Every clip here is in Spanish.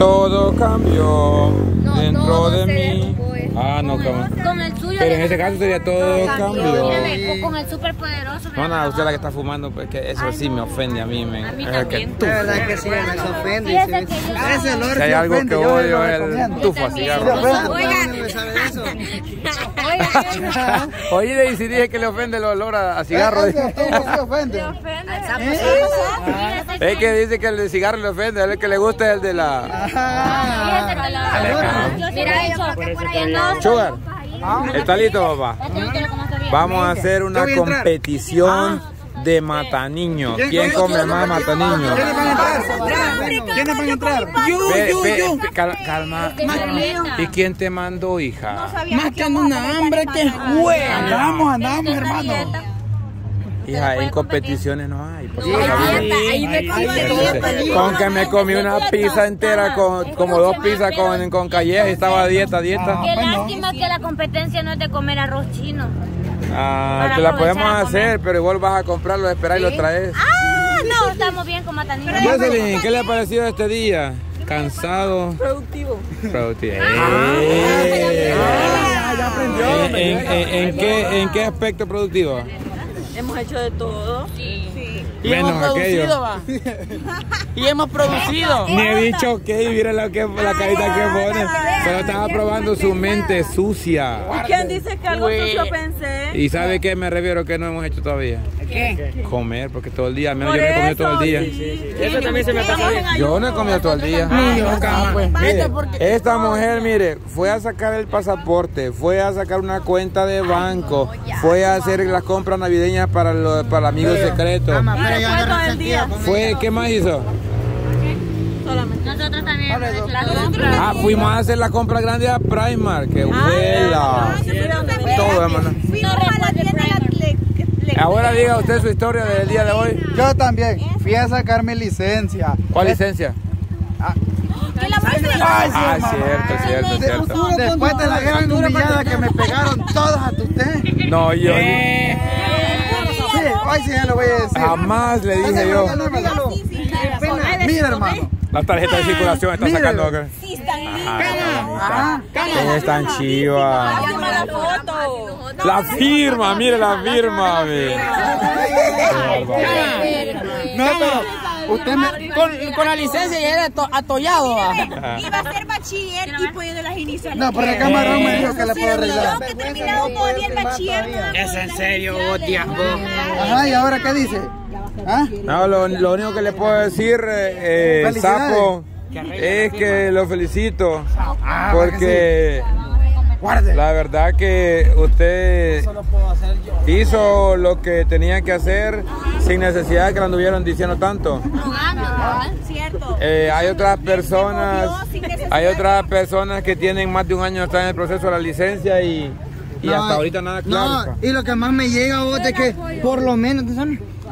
Todo cambió dentro de mí. Ah, no, cabrón. Con el suyo. Pero en ese caso sería todo cambió. O con el superpoderoso. No, nada, usted la que está fumando, pues que eso sí me ofende a mí. A mí también. La verdad que sí, me ofende. Si hay algo que odio es el tufo a cigarro. Oye, Daysi, dije que le ofende el olor a cigarro. Es que dice que el de cigarro le ofende, el que le gusta es el de la... Mira eso, Sugar, ¿está listo, papá? Vamos a hacer una competición de mataniños. ¿Quién come más mataniños? ¿Quiénes van a entrar? Yo. Calma. ¿Y quién te mandó, hija? Más que una hambre que juega. Andamos, hermano. Hija, en competiciones no hay. Con que me comí una pizza entera, como dos pizzas con calleja y estaba dieta. Qué lástima que la competencia no es de comer arroz chino. Ah, te la podemos hacer, pero igual vas a comprarlo, esperar y lo traes. Ah, no, estamos bien con mataniño. Jocelyn, ¿qué le ha parecido este día? Cansado. Productivo. Ya aprendió. ¿En qué aspecto productivo? Hemos hecho de todo. Sí. Y hemos producido, va. Y hemos producido. Me he dicho que, mira la carita que pone. Pero estaba probando su mente sucia. ¿Y quién dice que algo sucio pensé? ¿Y sabe qué me refiero que no hemos hecho todavía? ¿Qué? Comer, porque todo el día, menos yo no he comido todo el día. Eso también se me pasa. Yo no he comido todo el día. Esta mujer, mire, fue a sacar el pasaporte, fue a sacar una cuenta de banco, fue a hacer las compras navideñas para amigos secretos. Fue, ¿qué más hizo? Nosotros también. Ah, fuimos a hacer la compra grande a Primark. ¡Qué huela! Todo, hermano. Ahora diga usted su historia del día de hoy. Yo también fui a sacar mi licencia. ¿Cuál licencia? Ah, cierto. Después de la gran humillada que me pegaron todos a usted. No, yo. Sí, hoy sí ya lo voy a decir. Jamás le dije yo. Mira, hermano. La tarjeta de circulación está sacando acá. Sí, están chivas. Están chivas. La firma, mire la firma. No, pero usted con la licencia ya era atollado. Iba a ser bachiller y poniendo las iniciales. No, pero el camarón me dijo que la puedo arreglar. Yo que terminado todavía el bachiller. Es en serio, tío. Ajá, ¿y ahora qué dice? ¿Ah? No, lo único que le puedo decir, Sapo, es que lo felicito porque la verdad que usted hizo lo que tenía que hacer sin necesidad de que lo anduvieran diciendo tanto. Hay otras personas que tienen más de un año están en el proceso de la licencia y hasta ahorita nada claro. Y lo que más me llega a vos es que por lo menos,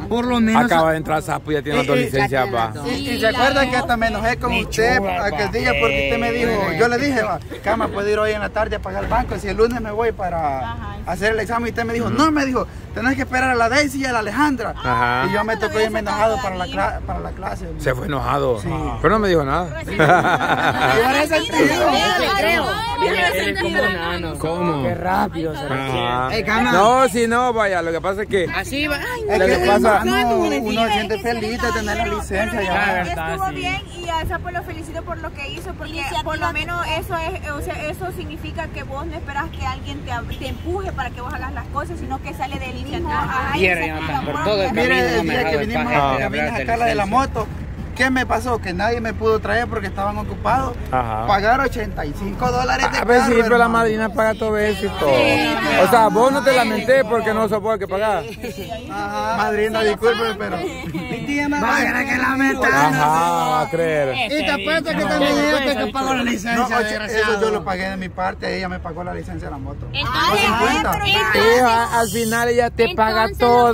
por lo menos acaba de entrar Sapo y ya tiene dos licencias, va. Y se acuerdan que hasta me enojé con usted aquel día porque usted me dijo, yo le dije, va, Cama, puedo ir hoy en la tarde a pagar el banco, si el lunes me voy para hacer el examen. Y usted me dijo, no, me dijo, tenés que esperar a la Daysi y a la Alejandra. Y yo me tocó irme enojado para la clase. Se fue enojado. Sí. Pero no me dijo nada. ¿Cómo? Qué rápido. No, si no, vaya, lo que pasa es que... Así va. Lo que pasa... No, uno siente feliz de tener la licencia ya. Estuvo bien y a Sapo lo felicito por lo que hizo, porque por lo menos eso es, o sea, eso significa que vos no esperas que alguien te empuje para que vos hagas las cosas, sino que sale del mismo. Por todo el camino que vinimos a Carla de la moto. ¿Qué me pasó? Que nadie me pudo traer porque estaban ocupados. Pagar $85 de carro. A ver si pero la madrina paga todo eso y todo. O sea, vos no te lamenté porque no sos vos el que pagás. Madrina, discúlpeme, pero... Mi tía me va a que lamentar. Va a creer. Y te apuesto que también yo que pago la licencia. Eso yo lo pagué de mi parte. Ella me pagó la licencia de la moto. Al final ella te paga todo.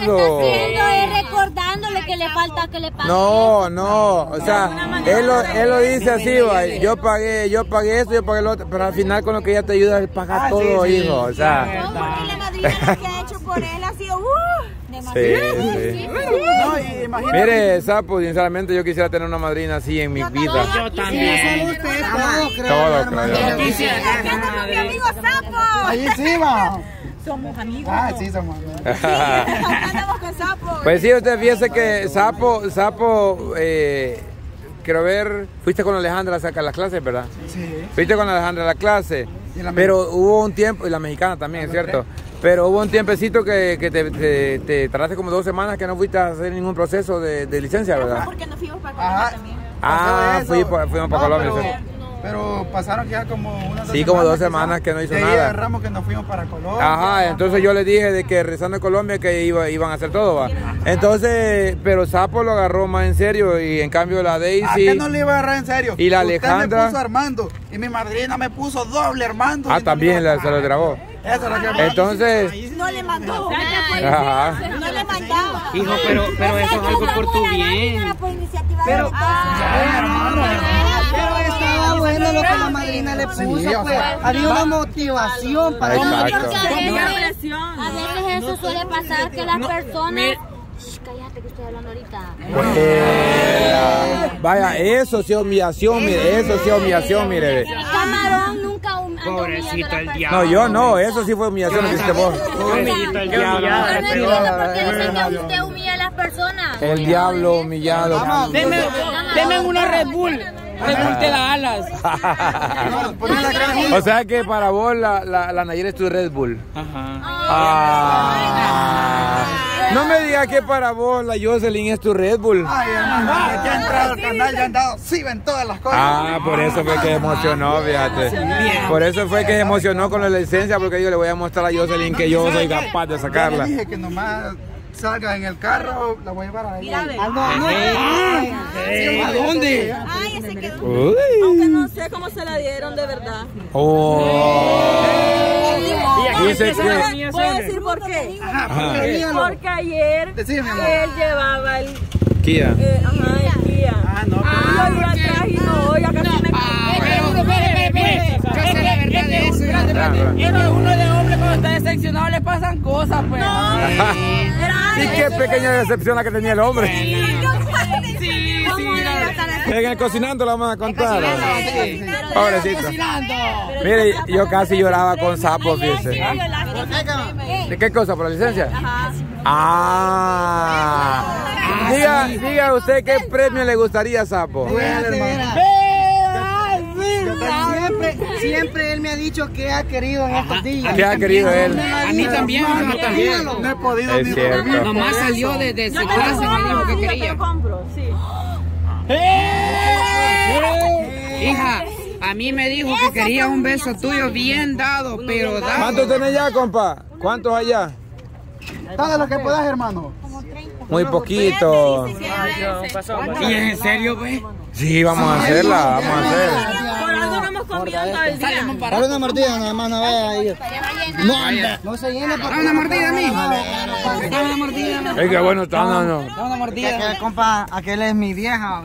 Recordándole que le falta que le pague. No. O sea, él lo dice así, va. Yo pagué esto, yo pagué lo otro, pero al final con lo que ella te ayuda es pagar todo, hijo. O sea, porque la madrina lo que ha hecho por él ha sido Sí. No, mire, Sapo, sinceramente yo quisiera tener una madrina así en mi vida. Yo también. Todos, creo. Yo quisiera tener una madrina. Mi amigo Sapo. Ahí sí va. Somos amigos. Ah, sí, somos amigos. Andamos con Sapo. Pues sí, usted fíjese que Sapo, quiero ver, fuiste con Alejandra a sacar las clases, ¿verdad? Sí. Fuiste con Alejandra a la clase, pero hubo un tiempo, y la mexicana también, es cierto, pero hubo un tiempecito que te tardaste como 2 semanas que no fuiste a hacer ningún proceso de licencia, ¿verdad? No, porque no fuimos para Colombia también. Ah, fuimos para Colombia. Pero pasaron ya como unas 2 semanas que no hizo nada. Sí, agarramos que nos fuimos para Colombia. Ajá, entonces yo le dije de que regresando a Colombia que iban a hacer todo, ¿va? Entonces, pero Sapo lo agarró más en serio y en cambio la Daysi... ¿A qué no le iba a agarrar en serio? Y la Alejandra... me puso Armando y mi madrina me puso doble Armando. Ah, también se lo grabó. Eso lo grabó. Entonces... no le mandó. Ajá. No le mandaba. Hijo, pero eso es algo por tu bien. Pero... bueno, lo que la madrina le puso, sí, pues, había una motivación para eso. A veces eso suele pasar, que las personas... cállate que estoy hablando ahorita. Vaya, eso sí es humillación, mire, eso sí es humillación, mire. El camarón nunca humilló. Pobrecito el diablo. No, yo no, eso sí fue humillación, viste vos. Pobrecito el diablo. No entiendo por qué dicen que usted humilla a las personas. El diablo humillado. Deme una Red Bull. Rebulte las alas. O sea que para vos la Nayera es tu Red Bull. Ajá. No me digas que para vos la Jocelyn es tu Red Bull. Ay, hermano, que ha entrado al canal, ya han dado SIVA en todas las cosas. Ah, por eso fue que emocionó, fíjate. Por eso fue que emocionó con la licencia, porque yo le voy a mostrar a Jocelyn que yo soy capaz de sacarla. Dije que nomás salga en el carro, la voy a llevar ahí. ¿A dónde? Ay, ese quedó. Uy. Aunque no sé cómo se la dieron de verdad. Voy a decir por qué. Porque ayer él llevaba el Kia. El Kia. Ah, no. Ah, yo iba atrás y no, ya casi me uno de hombres cuando está decepcionado le pasan cosas, pues. Sí, qué pequeña decepción la que tenía el hombre. En el cocinando la vamos a contar. Pobrecito. Mire, yo casi lloraba con Sapo, fíjese. ¿De qué cosa? ¿Por la licencia? Ah. Diga usted qué premio le gustaría a Sapo. Siempre él me ha dicho que ha querido en estos días. ¿Qué ha querido él? A mí también, a mí también. No he podido ni dormir. Nomás salió desde su clase y me dijo que quería. Yo compro, sí. Hija, a mí me dijo que quería un beso tuyo bien dado, pero dado. ¿Cuántos tenés ya, compa? ¿Cuántos allá? Dale lo que puedas, hermano. Muy poquito. ¿Y en serio, pues? Sí, vamos a hacerla, vamos a hacerla. Dale una mordida, nada más, no vaya ahí. No se llena. Dale una mordida a mí. Dale una mordida. Es que bueno está, no. Dale una mordida. Compa, aquel es mi vieja,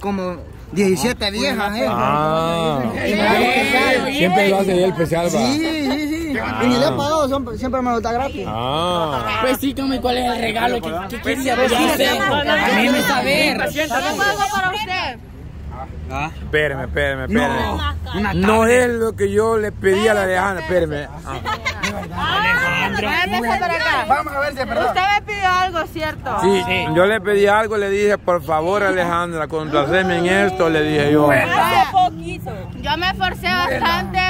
como 17 viejas, ¿eh? Ah. Siempre lo hace él especial, va. Sí. Y ni le he pagado, siempre me lo está gratis. Ah. Pues sí, come, ¿cuál es el regalo que quieres hacer? A mí me saber. ¿Qué pago para usted? Espéreme. No es lo que yo le pedí a la Alejandra. Espéreme. Vamos a ver si es verdad. Usted me pidió algo, ¿cierto? Sí, yo le pedí algo, le dije, por favor, Alejandra, complaceme en esto, le dije yo. Hace poquito. Yo me esforcé bastante,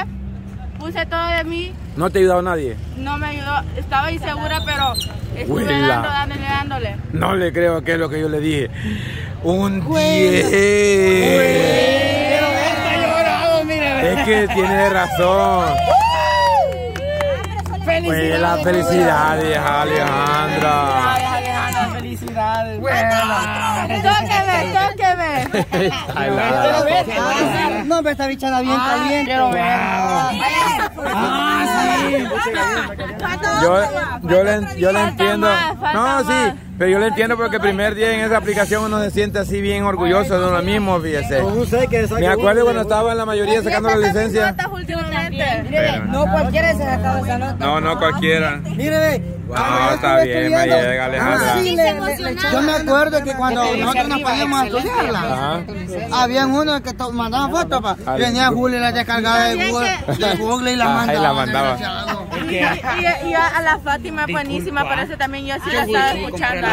puse todo de mí. ¿No te ha ayudado nadie? No me ayudó, estaba insegura, pero estuve dándole. No le creo que es lo que yo le dije. Un 10. Pero está llorado, mire. Es que tiene razón. Felicidades. La felicidades, Alejandra. Felicidades. Tóqueme. No, pero esta bichada bien caliente. Quiero ver. Yo le entiendo. No, sí, pero yo le entiendo porque el primer día en esa aplicación uno se siente así bien orgulloso de uno mismo, fíjese. Me acuerdo cuando estaba en la mayoría sacando la licencia. No cualquiera se ha sacado esa nota. No, cualquiera. Mire, Wow, está bien, me llega, Alejandra. Ah, sí, yo me acuerdo que cuando nosotros nos poníamos a estudiarla, había uno que mandaba fotos, papá. Venía Julio y la descargaba de Google y la mandaba. Y a la Fátima es buenísima, por eso también yo así la estaba escuchando.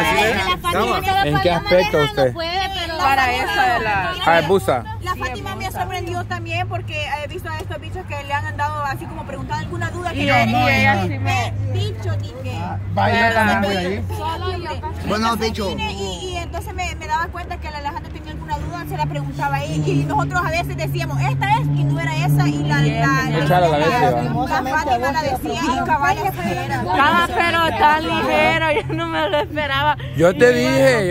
¿En qué aspecto usted? Para eso de la busa. La Fátima me sorprendió también porque he visto a estos bichos que le han andado así como preguntando alguna duda que no ella sí me... Bicho, dije. Bueno, bicho. Y entonces me daba cuenta que la Alejandra tenía alguna duda, se la preguntaba ahí. Y nosotros a veces decíamos, esta es, y no era esa. Y la Fátima la decía, y caballo estaba pero tan ligero, yo no me lo esperaba. Yo te dije,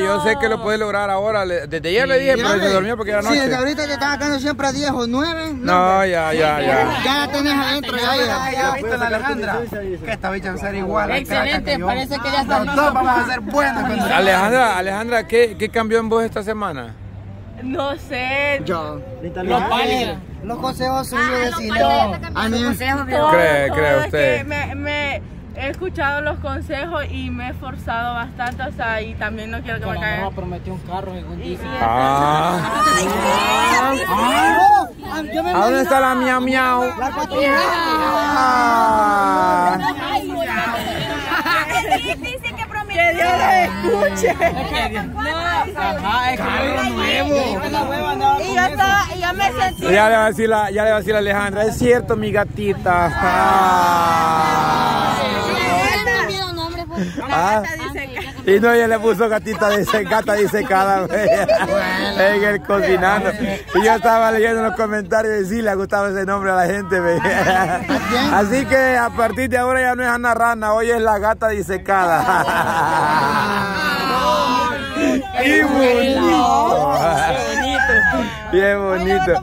yo sé que lo puedes lograr ahora. Desde ayer le dije, pero se dormía porque era noche. Sí, desde ahorita que estás sacando siempre a 10 o 9. No, ya. Ya tenés adentro, ya. ¿Viste la Alejandra? Que esta bicha va a ser igual. Excelente, parece que ya está. Todos vamos a ser buenos. Alejandra, ¿qué cambió en vos esta semana? No sé. Yo. Lo pálido. Los consejos suyos de Silo. A mí cree usted. He escuchado los consejos y me he esforzado bastante, o sea, y también no quiero que me caiga. No, prometí un carro en Daysi. ¿A dónde está la miau miau? La dice que prometió. Que Dios la escuche. Y yo me sentí. Ya le va a decir la Alejandra, es cierto, mi gatita. Y no, ella le puso gata disecada en el cocinando. Y yo estaba leyendo los comentarios y sí le gustaba ese nombre a la gente. Así que a partir de ahora ya no es Ana Rana, hoy es la gata disecada. ¡Qué bonito! ¡Qué bonito!